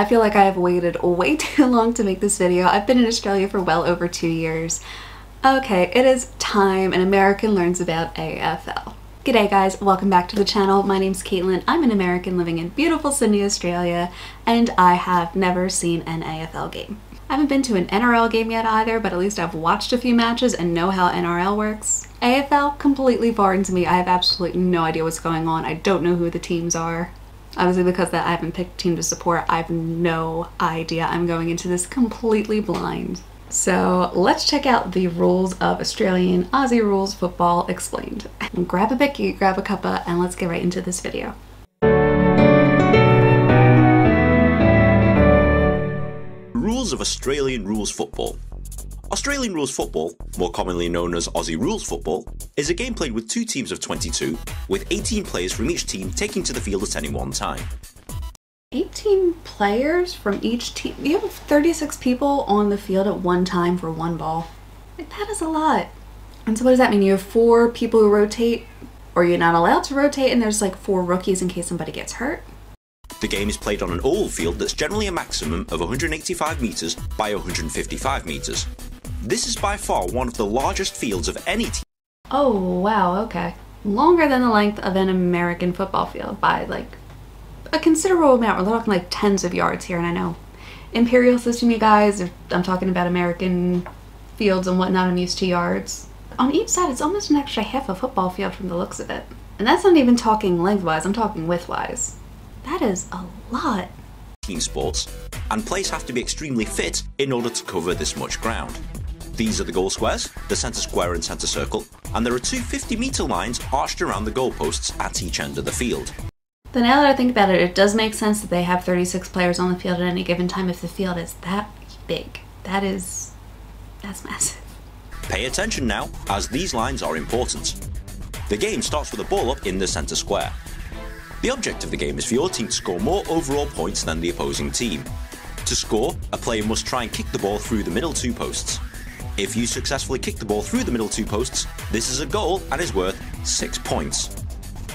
I feel like I have waited way too long to make this video. I've been in Australia for well over 2 years. Okay, it is time an American learns about AFL. G'day guys, welcome back to the channel. My name's Caitlin. I'm an American living in beautiful Sydney, Australia, and I have never seen an AFL game. I haven't been to an NRL game yet either, but at least I've watched a few matches and know how NRL works. AFL, completely foreign to me. I have absolutely no idea what's going on. I don't know who the teams are. Obviously because that I haven't picked a team to support, I have no idea. I'm going into this completely blind. So let's check out the rules of Australian Aussie Rules Football Explained. Grab a bickie, grab a cuppa, and let's get right into this video. Rules of Australian Rules Football. Australian Rules Football, more commonly known as Aussie Rules Football, is a game played with two teams of 22, with 18 players from each team taking to the field at any one time. 18 players from each team? You have 36 people on the field at one time for one ball. Like, that is a lot. And so what does that mean? You have 4 people who rotate, or you're not allowed to rotate, and there's like 4 rookies in case somebody gets hurt. The game is played on an oval field that's generally a maximum of 185 metres by 155 metres. This is by far one of the largest fields of any team. Oh wow, okay. Longer than the length of an American football field by like a considerable amount. We're talking like tens of yards here, and I know imperial system, you guys, I'm talking about American fields and whatnot. I'm used to yards. On each side it's almost an extra half a football field from the looks of it, and that's not even talking lengthwise, I'm talking widthwise. That is a lot. Team sports, and players have to be extremely fit in order to cover this much ground. These are the goal squares, the centre square and centre circle, and there are two 50-metre lines arched around the goalposts at each end of the field. Then now that I think about it, it does make sense that they have 36 players on the field at any given time if the field is that big. That's massive. Pay attention now, as these lines are important. The game starts with a ball up in the centre square. The object of the game is for your team to score more overall points than the opposing team. To score, a player must try and kick the ball through the middle 2 posts. If you successfully kick the ball through the middle 2 posts, this is a goal and is worth 6 points.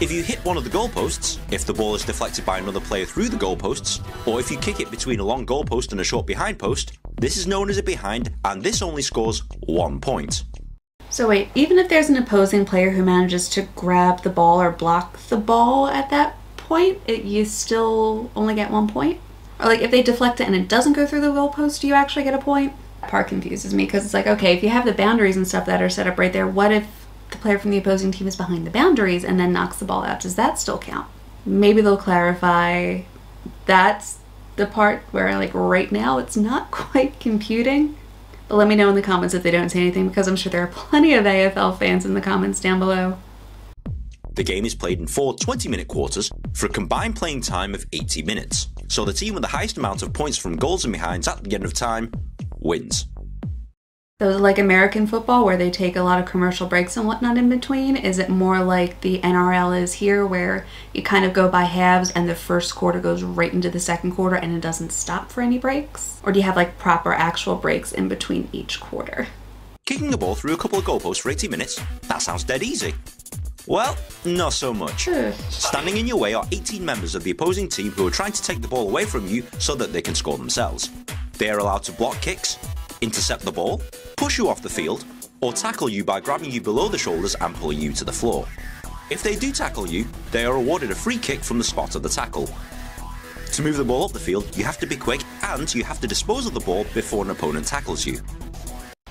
If you hit one of the goalposts, if the ball is deflected by another player through the goalposts, or if you kick it between a long goalpost and a short behind post, this is known as a behind, and this only scores 1 point. So wait, even if there's an opposing player who manages to grab the ball or block the ball at that point, you still only get 1 point? Or like if they deflect it and it doesn't go through the goalpost, do you actually get a point? That part confuses me, because it's like, okay, if you have the boundaries and stuff that are set up right there, what if the player from the opposing team is behind the boundaries and then knocks the ball out? Does that still count? Maybe they'll clarify. That's the part where like right now it's not quite computing. But let me know in the comments if they don't say anything, because I'm sure there are plenty of AFL fans in the comments down below. The game is played in 4 20-minute quarters for a combined playing time of 80 minutes. So the team with the highest amount of points from goals and behinds at the end of time wins. So like American football, where they take a lot of commercial breaks and whatnot in between, is it more like the NRL is here, where you kind of go by halves and the first quarter goes right into the second quarter and it doesn't stop for any breaks? Or do you have like proper actual breaks in between each quarter? Kicking the ball through a couple of goalposts for 80 minutes? That sounds dead easy. Well, not so much. Standing in your way are 18 members of the opposing team who are trying to take the ball away from you so that they can score themselves. They are allowed to block kicks, intercept the ball, push you off the field, or tackle you by grabbing you below the shoulders and pulling you to the floor. If they do tackle you, they are awarded a free kick from the spot of the tackle. To move the ball up the field, you have to be quick, and you have to dispose of the ball before an opponent tackles you.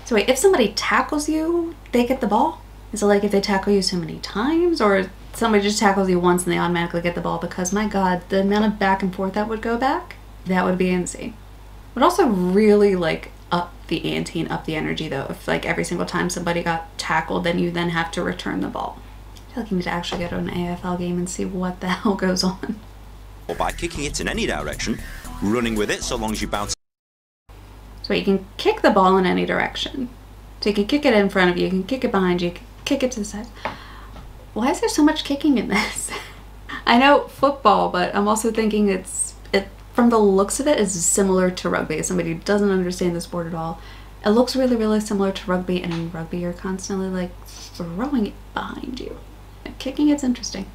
So wait, if somebody tackles you, they get the ball? Is it like if they tackle you so many times, or somebody just tackles you once and they automatically get the ball? Because my god, the amount of back and forth that would go back, that would be insane. But also really like up the ante and up the energy though, if like every single time somebody got tackled, then you then have to return the ball. I feel like you need to actually go to an AFL game and see what the hell goes on. Or by kicking it in any direction, running with it so long as you bounce. So you can kick the ball in any direction. So you can kick it in front of you, you can kick it behind you, you can kick it to the side. Why is there so much kicking in this? I know football, but I'm also thinking it's from the looks of it, is similar to rugby. As somebody who doesn't understand the sport at all, it looks really, really similar to rugby, and in rugby you're constantly like throwing it behind you. Kicking, it's interesting.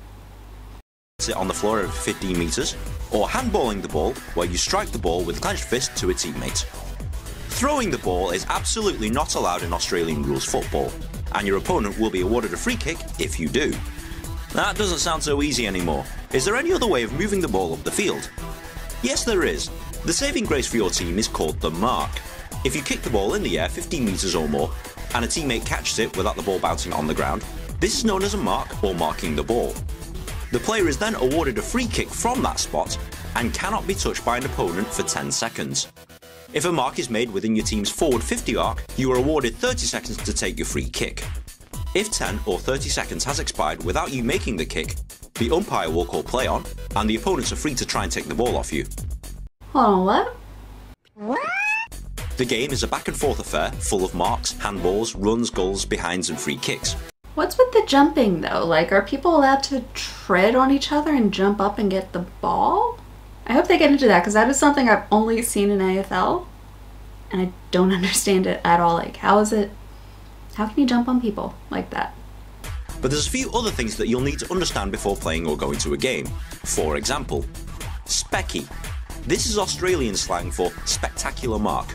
it on the floor of 15 metres, or handballing the ball where you strike the ball with clenched fist to a teammate. Throwing the ball is absolutely not allowed in Australian rules football, and your opponent will be awarded a free kick if you do. That doesn't sound so easy anymore. Is there any other way of moving the ball up the field? Yes, there is. The saving grace for your team is called the mark. If you kick the ball in the air 15 metres or more, and a teammate catches it without the ball bouncing on the ground, this is known as a mark or marking the ball. The player is then awarded a free kick from that spot and cannot be touched by an opponent for 10 seconds. If a mark is made within your team's forward 50 arc, you are awarded 30 seconds to take your free kick. If 10 or 30 seconds has expired without you making the kick, the umpire will call play on and the opponents are free to try and take the ball off you. Hold on, what? The game is a back and forth affair full of marks, handballs, runs, goals, behinds and free kicks. What's with the jumping though? Like, are people allowed to tread on each other and jump up and get the ball? I hope they get into that, because that is something I've only seen in AFL and I don't understand it at all. Like, how can you jump on people like that? But there's a few other things that you'll need to understand before playing or going to a game. For example, specky. This is Australian slang for spectacular mark.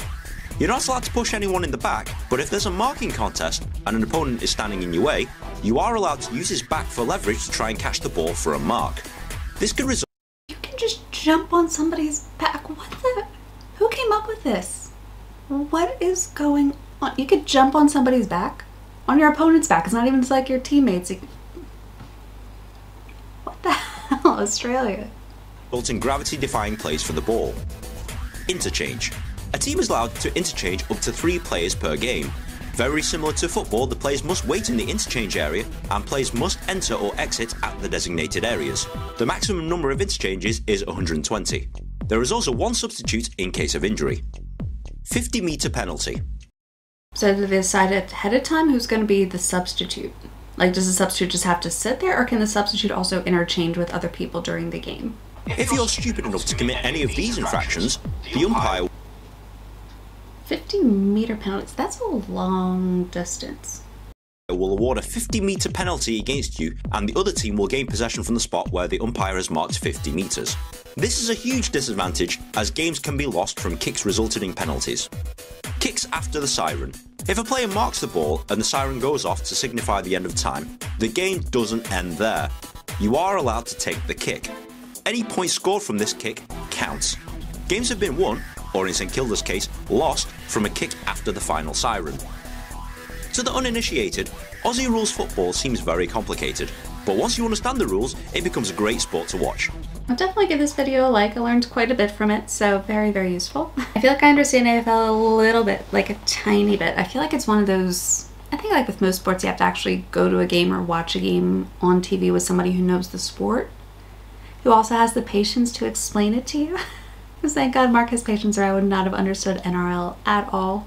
You're not allowed to push anyone in the back, but if there's a marking contest and an opponent is standing in your way, you are allowed to use his back for leverage to try and catch the ball for a mark. This could result... You can just jump on somebody's back. What the... Who came up with this? What is going on? You could jump on somebody's back? On your opponent's back. It's not even just like your teammates. What the hell, Australia? ...resulting gravity-defying plays for the ball. Interchange. A team is allowed to interchange up to 3 players per game. Very similar to football, the players must wait in the interchange area and players must enter or exit at the designated areas. The maximum number of interchanges is 120. There is also 1 substitute in case of injury. 50-metre penalty. So do they decide ahead of time who's going to be the substitute? Like, does the substitute just have to sit there, or can the substitute also interchange with other people during the game? If you're stupid enough to commit any of these infractions, the umpire... 50-metre penalties, that's a long distance. ...will award a 50-metre penalty against you, and the other team will gain possession from the spot where the umpire has marked 50 metres. This is a huge disadvantage, as games can be lost from kicks resulting in penalties. Kicks after the siren. If a player marks the ball and the siren goes off to signify the end of time, the game doesn't end there. You are allowed to take the kick. Any point scored from this kick counts. Games have been won, or in St Kilda's case, lost from a kick after the final siren. To the uninitiated, Aussie rules football seems very complicated, but once you understand the rules, it becomes a great sport to watch. I'll definitely give this video a like. I learned quite a bit from it, so very, very useful. I feel like I understand AFL a little bit, like a tiny bit. I feel like it's one of those, I think like with most sports, you have to actually go to a game or watch a game on TV with somebody who knows the sport, who also has the patience to explain it to you. Thank God Mark has patience, or I would not have understood NRL at all.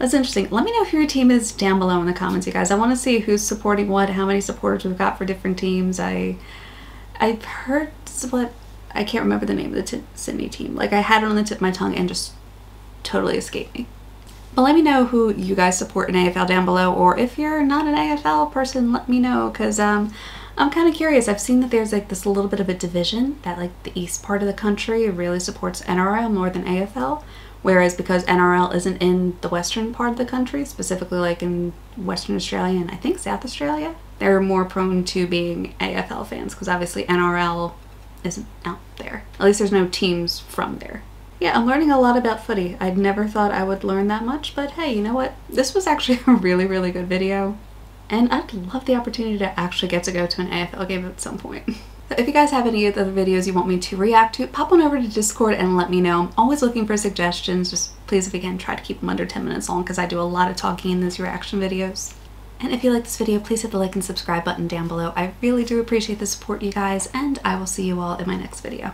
That's interesting. Let me know who your team is down below in the comments, you guys. I want to see who's supporting what, how many supporters we've got for different teams. I've heard split. I can't remember the name of the Sydney team. Like, I had it on the tip of my tongue and just totally escaped me. But let me know who you guys support in AFL down below, or if you're not an AFL person, let me know, because I'm kind of curious. I've seen that there's like this little bit of a division that like the east part of the country really supports NRL more than AFL. Whereas because NRL isn't in the western part of the country, specifically like in Western Australia and I think South Australia, they're more prone to being AFL fans, because obviously NRL isn't out there. At least there's no teams from there. Yeah, I'm learning a lot about footy. I'd never thought I would learn that much, but hey, you know what? This was actually a really, really good video. And I'd love the opportunity to actually get to go to an AFL game at some point. So if you guys have any other videos you want me to react to, pop on over to Discord and let me know. I'm always looking for suggestions. Just please, if you can, try to keep them under 10 minutes long, because I do a lot of talking in those reaction videos. And if you like this video, please hit the like and subscribe button down below. I really do appreciate the support, you guys, and I will see you all in my next video.